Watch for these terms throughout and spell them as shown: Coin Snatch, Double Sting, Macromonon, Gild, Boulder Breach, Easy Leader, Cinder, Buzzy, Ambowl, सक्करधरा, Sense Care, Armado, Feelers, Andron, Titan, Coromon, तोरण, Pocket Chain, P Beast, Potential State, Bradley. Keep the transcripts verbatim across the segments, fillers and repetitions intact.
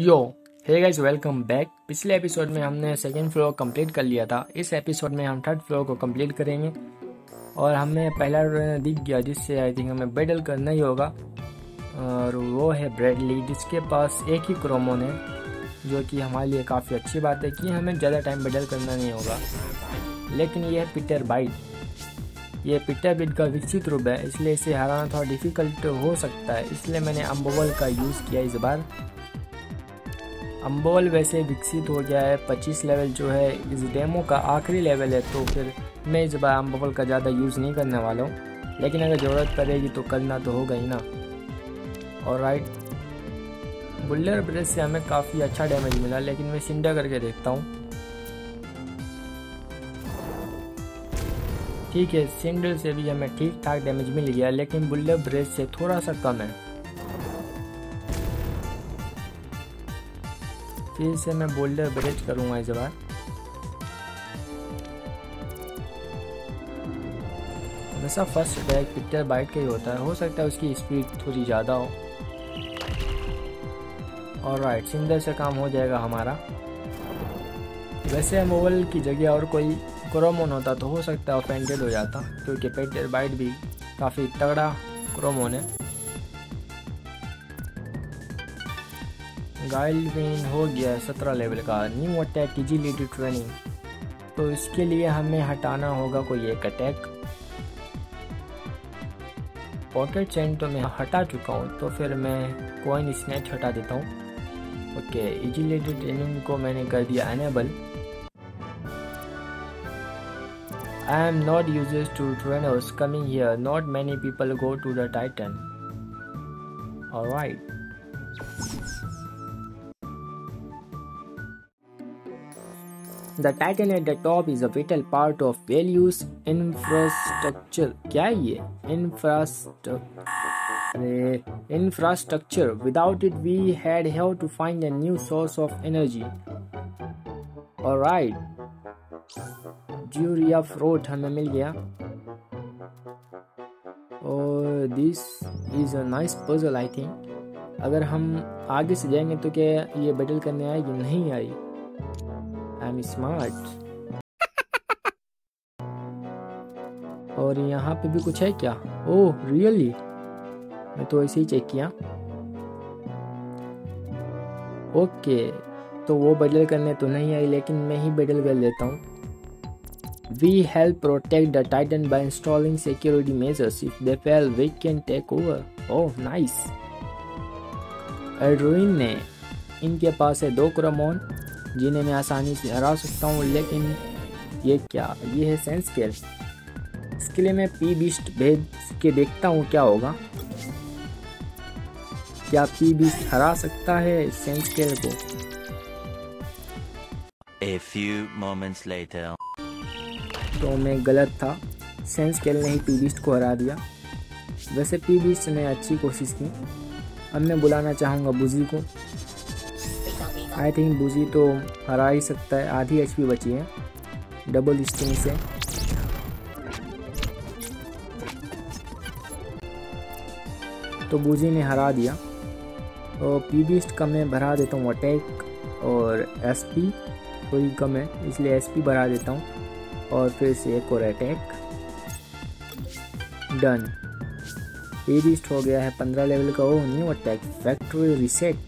यो hey guys welcome back. पिछले episode में हमने सेकंड फ्लोर कंप्लीट कर लिया था। इस एपिसोड में हम थर्ड फ्लोर को कंप्लीट करेंगे और हमें पहला दिख गया जिससे आई थिंक हमें बैटल करना ही होगा और वो है ब्रैडली, जिसके पास एक ही क्रोमोन है, जो कि हमारे लिए काफ़ी अच्छी बात है कि हमें ज़्यादा टाइम बैटल करना नहीं होगा। लेकिन यह है पीटर बाइट। यह पीटर बाइट का विकसित रूप है, इसलिए इसे हराना थोड़ा डिफिकल्ट हो सकता है, इसलिए मैंने अम्बोल का यूज़ किया इस बार। अम्बोल वैसे विकसित हो गया है, पच्चीस लेवल जो है इस डेमो का आखिरी लेवल है, तो फिर मैं इस बार अम्बोल का ज़्यादा यूज़ नहीं करने वाला हूँ, लेकिन अगर ज़रूरत पड़ेगी तो करना तो होगा ही ना। और राइट, बुल्डर ब्रेस से हमें काफ़ी अच्छा डैमेज मिला, लेकिन मैं सिंडर करके देखता हूँ। ठीक है, सिंडर से भी हमें ठीक ठाक डैमेज मिल गया, लेकिन बुल्डर ब्रेस से थोड़ा सा कम है। फिर से मैं बोल्डर ब्रेच करूंगा इस बार। हमेशा फर्स्ट अटैक पीटर बाइट का ही होता है, हो सकता है उसकी स्पीड थोड़ी ज़्यादा हो। और राइट, सिंदर से काम हो जाएगा हमारा। वैसे मोबाइल की जगह और कोई क्रोमोन होता तो हो सकता है ऑफेंडेड हो जाता, क्योंकि पीटर बाइट भी काफ़ी तगड़ा क्रोमोन है। गाइल्ड वेन हो गया है सत्रह लेवल का। New attack easy leader training, तो इसके लिए हमें हटाना होगा कोई एक अटैक। पॉकेट चैन तो मैं हटा चुका हूँ, तो फिर मैं कॉइन स्नैच हटा देता हूँ। ओके, इजी लीडर ट्रेनिंग को मैंने कर दिया enable. I am not used to trainers coming here, not many people go to the Titan. Alright, The Titan at the top is a vital part of values infrastructure. क्या है ये infrastructure? Infrastructure. Without it, we had have to find a new source of energy. All right. Juria fruit हमें मिल गया. और this is a nice puzzle I think. अगर हम आगे से जाएंगे तो क्या ये बैटल करने आएगी? नहीं आई। I'm smart. और यहाँ पे भी कुछ है क्या? ओह रियली, मैं तो ऐसे ही चेक किया। ओके, तो वो बैटल करने तो नहीं आई, लेकिन मैं ही बैटल कर लेता हूँ। We help protect the Titan by installing security measures. If they fail, we can take over. Oh nice. एड्रोइन ने, इनके पास है दो क्रोमोन जिन्हें मैं आसानी से हरा सकता हूँ, लेकिन ये क्या? ये है सेंस केयर। इसके लिए मैं पी बीस्ट भेज के देखता हूँ क्या होगा। क्या पी बीस्ट हरा सकता है सेंस केयर को? A few moments later. तो मैं गलत था, सेंस केयर ने ही पी बीस्ट को हरा दिया। वैसे पी बीस्ट ने अच्छी कोशिश की। अब मैं बुलाना चाहूँगा बुजी को। आई थिंक बुजी तो हरा ही सकता है, आधी एच पी बची है डबल स्टिंग से। तो बुजी ने हरा दिया। और पी बीस्ट का मैं भरा देता हूँ अटैक, और एस पी थोड़ी कम है इसलिए एस पी भरा देता हूँ, और फिर से एक और अटैक। डन, पी बीस्ट हो गया है पंद्रह लेवल का। Oh new attack factory reset.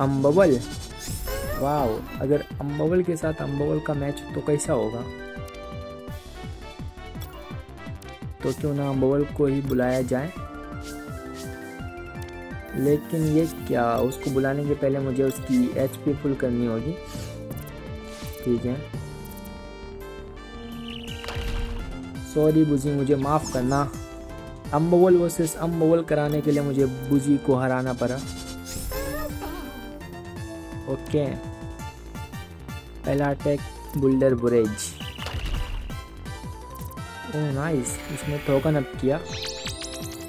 अम्बोल, वाओ, अगर अम्बोल के साथ अम्बोल का मैच तो कैसा होगा? तो क्यों ना अम्बोल को ही बुलाया जाए। लेकिन ये क्या, उसको बुलाने के पहले मुझे उसकी एचपी फुल करनी होगी। ठीक है, सॉरी बुजी, मुझे माफ़ करना। अम्बोल वर्सेस अम्बोल कराने के लिए मुझे बुजी को हराना पड़ा। ओके, पहला attack boulder brace. Oh nice, इसने टोकन अप किया।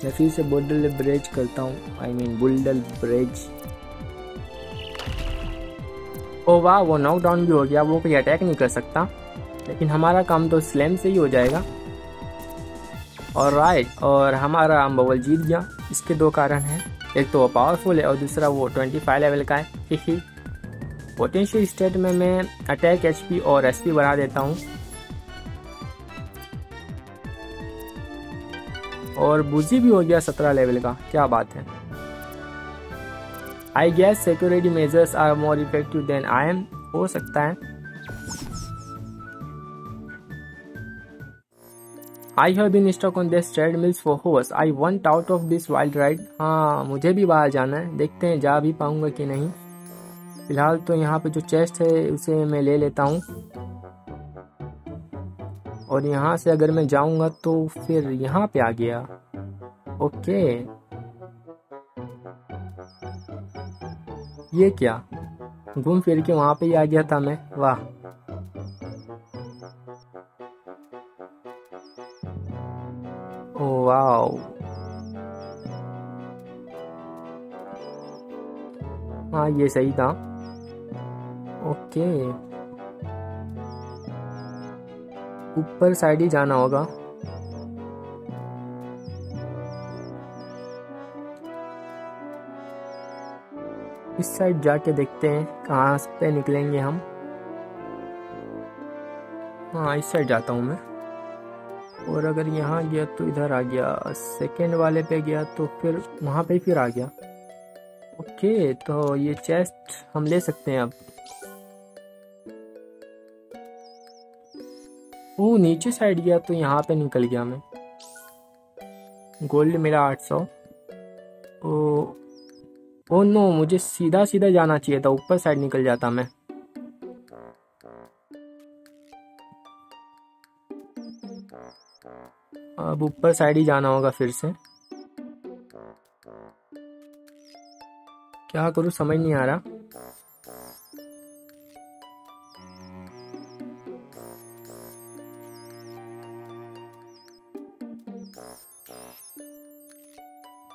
मैं फिर से बुल्डर ब्रेज करता हूँ, आई मीन बुल्डर ब्रेज। ओ वाह, वो नॉक डाउन भी हो गया, वो कोई अटैक नहीं कर सकता, लेकिन हमारा काम तो स्लैम से ही हो जाएगा। और राइट, और हमारा अम्बोल जीत गया। इसके दो कारण हैं, एक तो वो पावरफुल है और दूसरा वो पच्चीस लेवल का है। ठीक ही पोटेंशियल स्टेट में मैं अटैक एचपी और एसपी बना देता हूँ और बुजी भी हो गया सत्रह लेवल का, क्या बात है। I guess security measures are more effective than I am, हो सकता है। I have been stuck on this treadmills for hours, I want out of this wild ride. हाँ मुझे भी बाहर जाना है, देखते हैं जा भी पाऊंगा कि नहीं। फिलहाल तो यहाँ पे जो चेस्ट है उसे मैं ले लेता हूँ और यहाँ से अगर मैं जाऊँगा तो फिर यहाँ पे आ गया। ओके ये क्या, घूम फिर के वहाँ पे ही आ गया था मैं, वाह। ओ वाओ, हाँ ये सही था। ओके ऊपर साइड ही जाना होगा। इस साइड जाके देखते हैं कहाँ पे निकलेंगे हम। हाँ इस साइड जाता हूँ मैं, और अगर यहाँ गया तो इधर आ गया, सेकेंड वाले पे गया तो फिर वहाँ पे फिर आ गया। ओके तो ये चेस्ट हम ले सकते हैं अब। वो नीचे साइड गया तो यहाँ पे निकल गया मैं, गोल्ड मिला आठ सौ। ओ ओ नो, मुझे सीधा सीधा जाना चाहिए था, ऊपर साइड निकल जाता मैं। अब ऊपर साइड ही जाना होगा फिर से, क्या करूँ समझ नहीं आ रहा।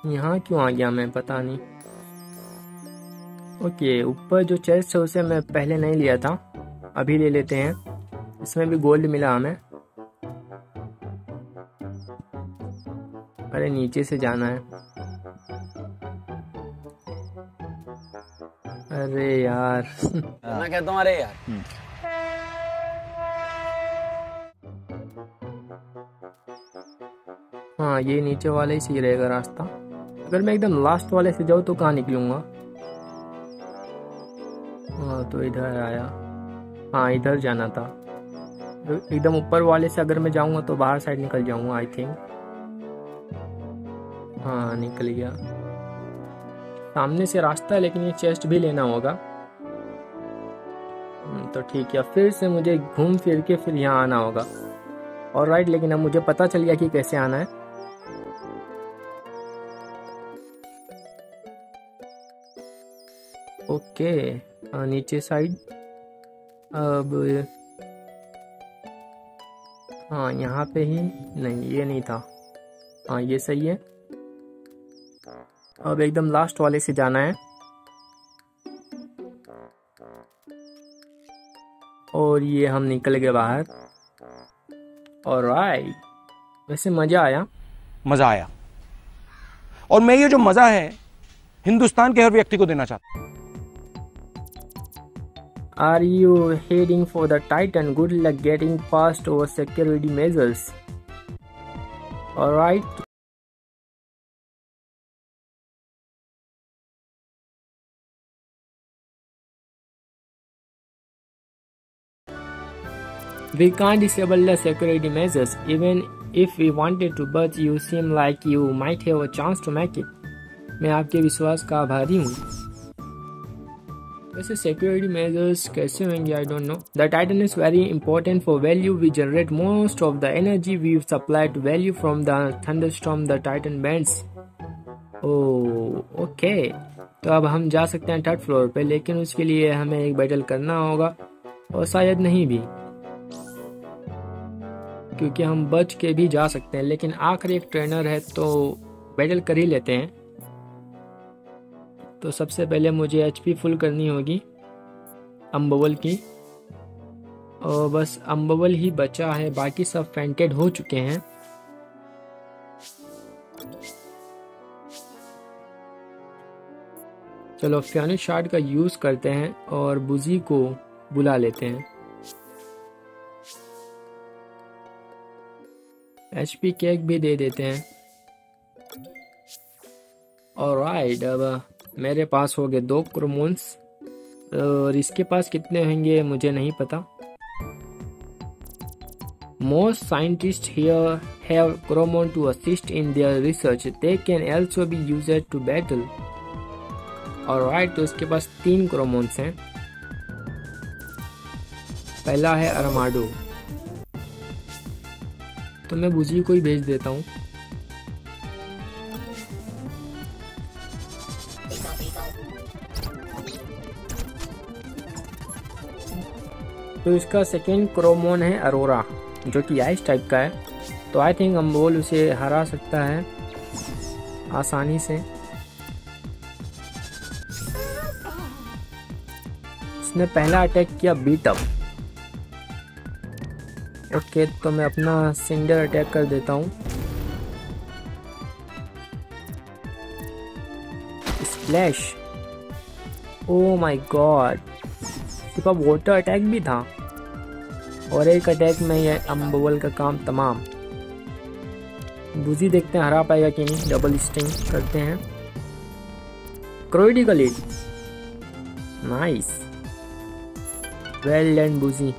यहाँ क्यों आ गया मैं, पता नहीं। ओके ऊपर जो चेस्ट है उसे मैं पहले नहीं लिया था, अभी ले लेते हैं, इसमें भी गोल्ड मिला हमें। अरे नीचे से जाना है, अरे यार मैं कहता हूँ अरे यार। हाँ ये नीचे वाले ही सही रहेगा रास्ता, अगर मैं एकदम लास्ट वाले से जाऊँ तो कहाँ निकलूँगा। हाँ तो इधर आया, हाँ इधर जाना था, एकदम ऊपर वाले से अगर मैं जाऊँगा तो बाहर साइड निकल जाऊँगा आई थिंक। हाँ निकल गया, सामने से रास्ता है लेकिन ये चेस्ट भी लेना होगा। तो ठीक है, फिर से मुझे घूम फिर के फिर यहाँ आना होगा। और राइट, लेकिन अब मुझे पता चल गया कि कैसे आना है। ओके नीचे साइड अब, हाँ यहाँ पे ही नहीं, ये नहीं था। हाँ ये सही है, अब एकदम लास्ट वाले से जाना है और ये हम निकल गए बाहर। ऑलराइट, वैसे मज़ा आया, मज़ा आया। और मैं ये जो मज़ा है हिंदुस्तान के हर व्यक्ति को देना चाहता हूँ। Are you heading for the Titan? Good luck getting past our security measures. All right. We can't disable the security measures even if we wanted to, but you seem like you might have a chance to make it. मैं आपके विश्वास का आभारी हूँ। वैसे security measures कैसे होंगे I don't know. The Titan is very important for value, we generate most of the energy we supply to value from the thunderstorm the Titan bands. Oh okay, तो अब हम जा सकते हैं थर्ड फ्लोर पे, लेकिन उसके लिए हमें एक बैटल करना होगा और शायद नहीं भी, क्योंकि हम बच के भी जा सकते हैं। लेकिन आखिर एक ट्रेनर है तो बैटल कर ही लेते हैं। तो सबसे पहले मुझे एचपी फुल करनी होगी अम्बोल की, और बस अम्बोल ही बचा है, बाकी सब फेंटेड हो चुके हैं। चलो फ्यानिश शार्ड का यूज़ करते हैं और बुजी को बुला लेते हैं। एचपी केक भी दे देते हैं। ऑलराइट, अब मेरे पास हो गए दो क्रोमोन्स और इसके पास कितने होंगे मुझे नहीं पता। Most scientists here have Coromon to assist in their research. They can also be used to battle. Alright, तो इसके पास तीन Coromons हैं। पहला है Armado, तो मैं बुजी को ही भेज देता हूँ। तो इसका सेकेंड Coromon है Aurora, जो कि आइस टाइप का है, तो आई थिंक अम्बोल उसे हरा सकता है आसानी से। इसने पहला अटैक किया बीट अप। ओके, तो मैं अपना सिंडर अटैक कर देता हूँ। स्प्लैश, ओ माय गॉड, इसका वाटर अटैक भी था और एक अटैक में यह अम्बोल का काम तमाम। बुजी देखते हैं हरा पाएगा कि नहीं। डबल स्टिंग करते हैं। क्रोइडी का लीड, नाइस, वेल डन बुजी।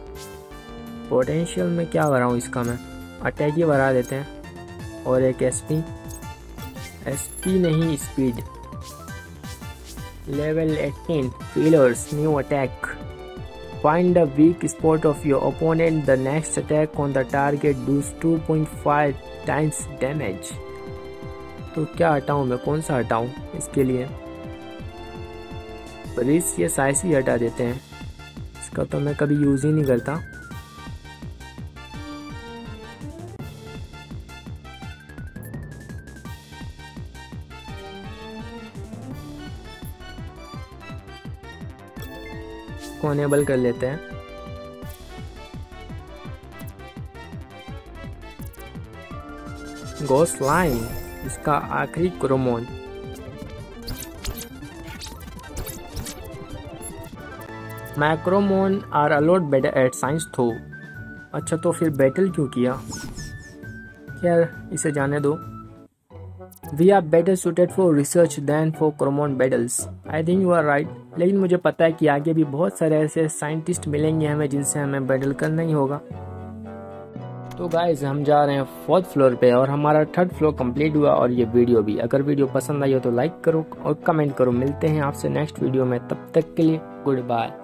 पोटेंशियल में क्या भरा हूँ इसका, मैं अटैक ही भरा देते हैं। और एक एसपी, एसपी नहीं speed. Level eighteen feelers, new attack, Find the weak spot of your opponent. The next attack on the target does two point five times damage. तो क्या हटाऊँ मैं, कौन सा हटाऊँ इसके लिए? ब्रेस या साइस ही हटा देते हैं, इसका तो मैं कभी यूज़ ही नहीं करता। को इनेबल कर लेते हैं। घोस्ट लाइन, इसका आखिरी chromone. मैक्रोमोन are a lot better at science though. अच्छा, तो फिर बैटल क्यों किया? खैर, इसे जाने दो। We are better suited for research than for chromone battles. I think you are right, लेकिन मुझे पता है कि आगे भी बहुत सारे ऐसे साइंटिस्ट मिलेंगे हमें जिनसे हमें बैटल करना ही होगा। तो गाइज, हम जा रहे हैं फोर्थ फ्लोर पे और हमारा थर्ड फ्लोर कंप्लीट हुआ और ये वीडियो भी। अगर वीडियो पसंद आई हो तो लाइक करो और कमेंट करो। मिलते हैं आपसे नेक्स्ट वीडियो में, तब तक के लिए गुड बाय।